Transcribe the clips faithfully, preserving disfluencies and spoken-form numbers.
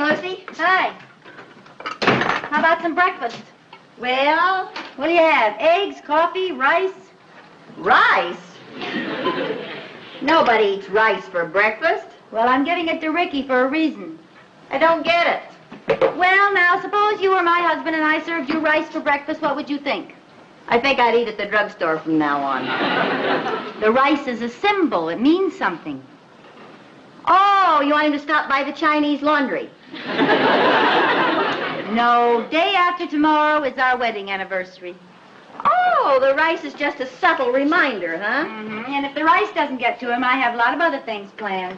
morning, Lucy. Hi. How about some breakfast? Well, what do you have? Eggs, coffee, rice? Rice? Nobody eats rice for breakfast. Well, I'm giving it to Ricky for a reason. I don't get it. Well, now, suppose you were my husband and I served you rice for breakfast, what would you think? I think I'd eat at the drugstore from now on. The rice is a symbol. It means something. Oh, you want him to stop by the Chinese laundry? No, day after tomorrow is our wedding anniversary. Oh, the rice is just a subtle reminder, huh? Mm-hmm. And if the rice doesn't get to him, I have a lot of other things planned.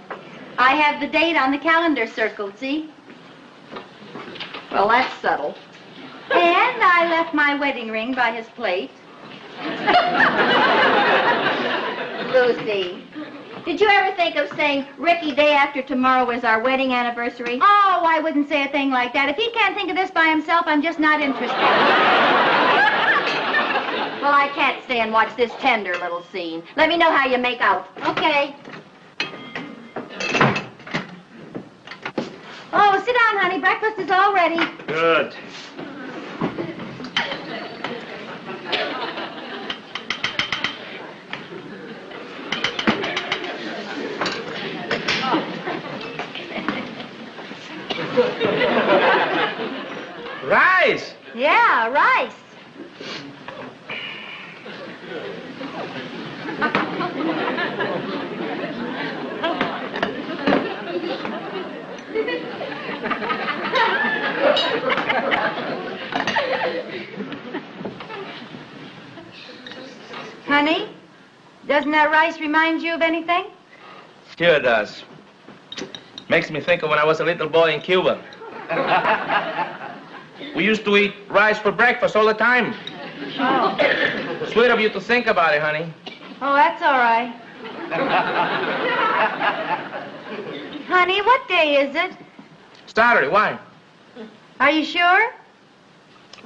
I have the date on the calendar circled, see? Well, that's subtle. And I left my wedding ring by his plate. Lucy, did you ever think of saying, Ricky, day after tomorrow is our wedding anniversary? Oh, I wouldn't say a thing like that. If he can't think of this by himself, I'm just not interested. Well, I can't stay and watch this tender little scene. Let me know how you make out. Okay. Oh, sit down, honey. Breakfast is all ready. Good. Rice! Yeah, rice. Honey, doesn't that rice remind you of anything? Sure does. Makes me think of when I was a little boy in Cuba. We used to eat rice for breakfast all the time. Oh. Sweet of you to think about it, honey. Oh, that's all right. Honey, what day is it? Saturday. Why? Are you sure?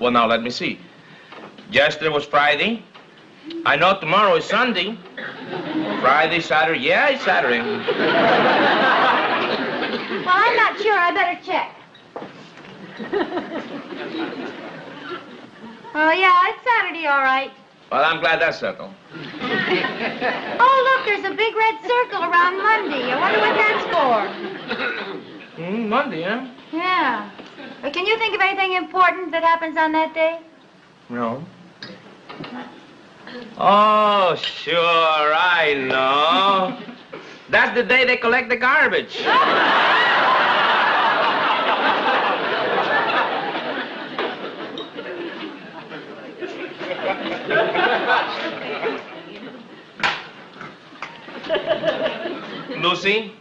Well, now, let me see. Yesterday was Friday. I know tomorrow is Sunday. Friday, Saturday. Yeah, it's Saturday. Well, I'm not sure. I better check. Oh, yeah, it's Saturday, all right. Well, I'm glad that's settled. Oh, look, there's a big red circle around Monday. I wonder what that's for. Mm, Monday, huh? Yeah. But can you think of anything important that happens on that day? No. Oh, sure, I know. That's the day they collect the garbage. Lucy,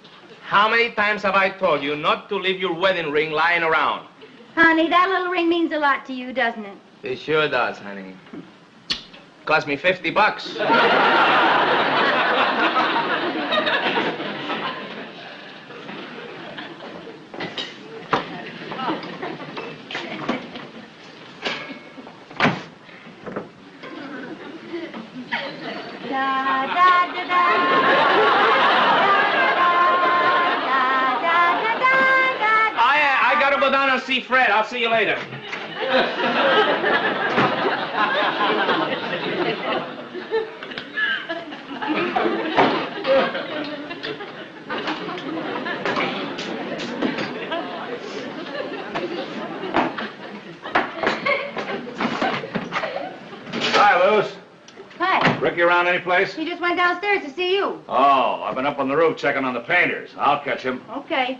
how many times have I told you not to leave your wedding ring lying around? Honey, that little ring means a lot to you, doesn't it? It sure does, honey. Cost me fifty bucks. Da, da, da, da. Down and see Fred. I'll see you later. Hi, Luz. Hi. Ricky around any place? He just went downstairs to see you. Oh, I've been up on the roof checking on the painters. I'll catch him. Okay.